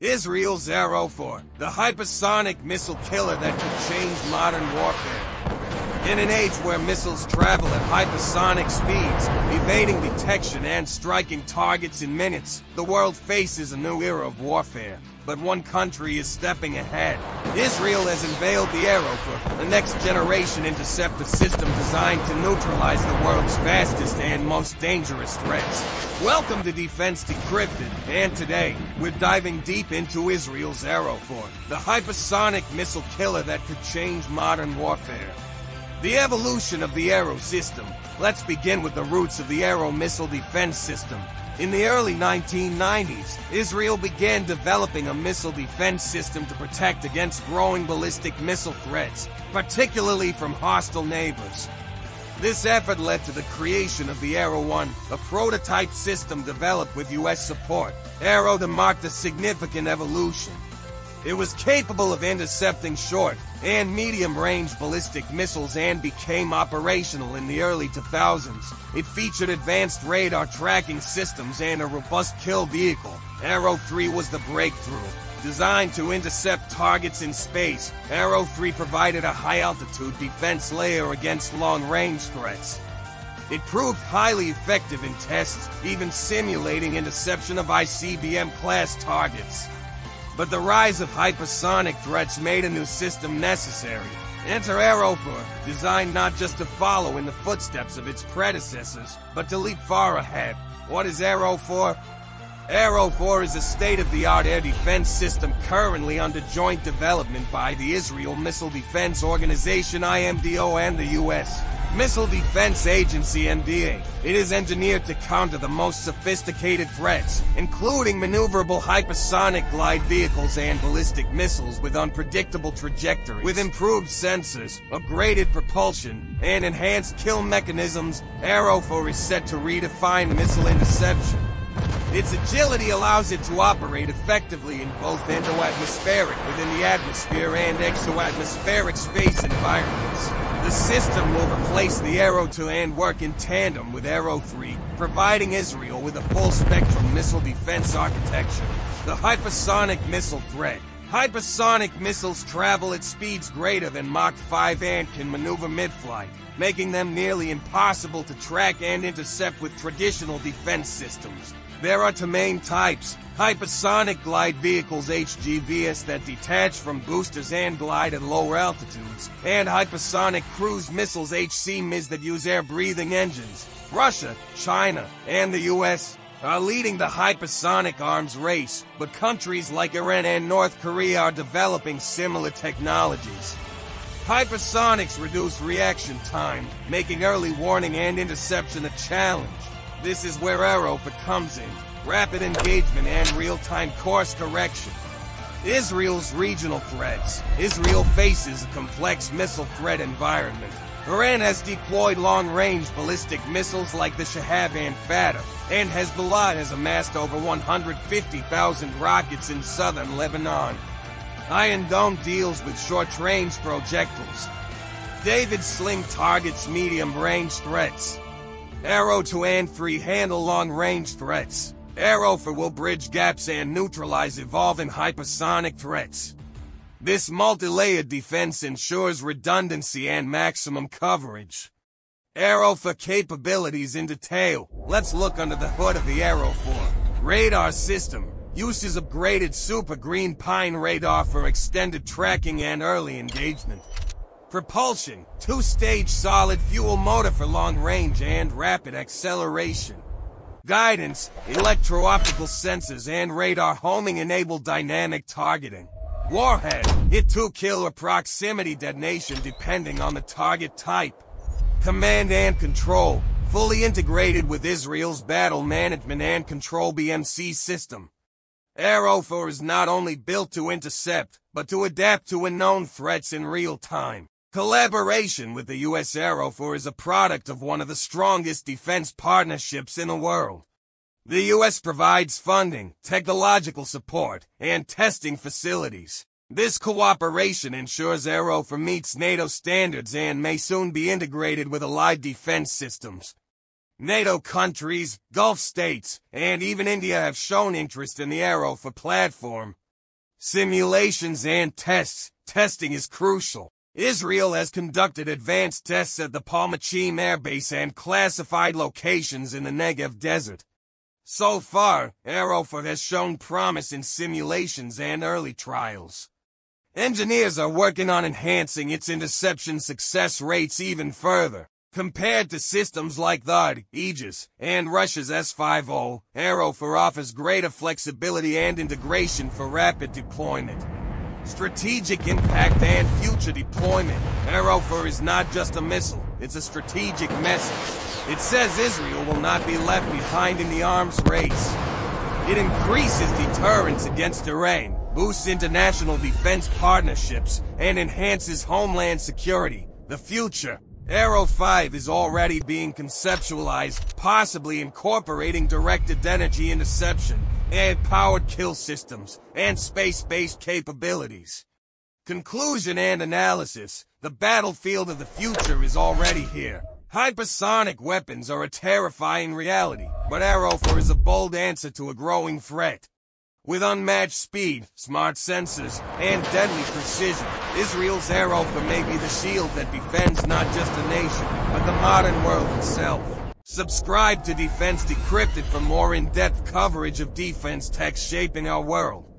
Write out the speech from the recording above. Israel's Arrow 4, the hypersonic missile killer that could change modern warfare. In an age where missiles travel at hypersonic speeds, evading detection and striking targets in minutes, the world faces a new era of warfare. But one country is stepping ahead. Israel has unveiled the Arrow 4, the next-generation interceptor system designed to neutralize the world's fastest and most dangerous threats. Welcome to Defense Decrypted, and today, we're diving deep into Israel's Arrow 4, the hypersonic missile killer that could change modern warfare. The evolution of the Arrow system. Let's begin with the roots of the Arrow missile defense system. In the early 1990s, Israel began developing a missile defense system to protect against growing ballistic missile threats, particularly from hostile neighbors. This effort led to the creation of the Arrow 1, a prototype system developed with U.S. support. Arrow 2 marked a significant evolution. It was capable of intercepting short and medium-range ballistic missiles and became operational in the early 2000s. It featured advanced radar tracking systems and a robust kill vehicle. Arrow 3 was the breakthrough. Designed to intercept targets in space, Arrow 3 provided a high-altitude defense layer against long-range threats. It proved highly effective in tests, even simulating interception of ICBM-class targets. But the rise of hypersonic threats made a new system necessary. Enter Arrow 4, designed not just to follow in the footsteps of its predecessors, but to leap far ahead. What is Arrow 4? Arrow 4 is a state-of-the-art air defense system currently under joint development by the Israel Missile Defense Organization IMDO and the U.S. Missile Defense Agency MDA. It is engineered to counter the most sophisticated threats, including maneuverable hypersonic glide vehicles and ballistic missiles with unpredictable trajectories. With improved sensors, upgraded propulsion, and enhanced kill mechanisms, Arrow 4 is set to redefine missile interception. Its agility allows it to operate effectively in both endoatmospheric within the atmosphere and exoatmospheric space environments. The system will replace the Arrow 2 and work in tandem with Arrow 3, providing Israel with a full-spectrum missile defense architecture. The hypersonic missile threat. Hypersonic missiles travel at speeds greater than Mach 5 and can maneuver mid-flight, making them nearly impossible to track and intercept with traditional defense systems. There are two main types, hypersonic glide vehicles HGVs that detach from boosters and glide at lower altitudes, and hypersonic cruise missiles HCMIS that use air-breathing engines. Russia, China, and the U.S. are leading the hypersonic arms race, but countries like Iran and North Korea are developing similar technologies. Hypersonics reduce reaction time, making early warning and interception a challenge. This is where Arrow 4 comes in. Rapid engagement and real-time course correction. Israel's regional threats. Israel faces a complex missile threat environment. Iran has deployed long-range ballistic missiles like the Shahab and Fatah, and Hezbollah has amassed over 150,000 rockets in southern Lebanon. Iron Dome deals with short-range projectiles. David's Sling targets medium-range threats. Arrow 2 and 3 handle long-range threats. Arrow 4 will bridge gaps and neutralize evolving hypersonic threats. This multi-layered defense ensures redundancy and maximum coverage. Arrow 4 capabilities in detail. Let's look under the hood of the Arrow 4. Radar system. Uses upgraded Super Green Pine radar for extended tracking and early engagement. Propulsion, two-stage solid fuel motor for long range and rapid acceleration. Guidance, electro-optical sensors and radar homing enable dynamic targeting. Warhead, hit to kill or proximity detonation depending on the target type. Command and control, fully integrated with Israel's battle management and control BMC system. Arrow 4 is not only built to intercept, but to adapt to unknown threats in real time. Collaboration with the U.S. Arrow 4 is a product of one of the strongest defense partnerships in the world. The U.S. provides funding, technological support, and testing facilities. This cooperation ensures Arrow 4 meets NATO standards and may soon be integrated with allied defense systems. NATO countries, Gulf states, and even India have shown interest in the Arrow 4 platform. simulations and tests. Testing is crucial. Israel has conducted advanced tests at the Palmachim airbase and classified locations in the Negev desert. So far, Arrow 4 has shown promise in simulations and early trials. Engineers are working on enhancing its interception success rates even further. Compared to systems like THAAD, Aegis, and Russia's S-50, Arrow 4 offers greater flexibility and integration for rapid deployment. Strategic impact and future deployment. Arrow 4 is not just a missile, it's a strategic message. It says Israel will not be left behind in the arms race. It increases deterrence against Iran, boosts international defense partnerships, and enhances homeland security. The future. Arrow 5 is already being conceptualized, possibly incorporating directed energy interception, air-powered kill systems, and space-based capabilities. Conclusion and analysis. The battlefield of the future is already here. Hypersonic weapons are a terrifying reality, but Arrow 4 is a bold answer to a growing threat. With unmatched speed, smart sensors, and deadly precision, Israel's Arrow 4 may be the shield that defends not just a nation, but the modern world itself. Subscribe to Defense Decrypted for more in-depth coverage of defense tech shaping our world.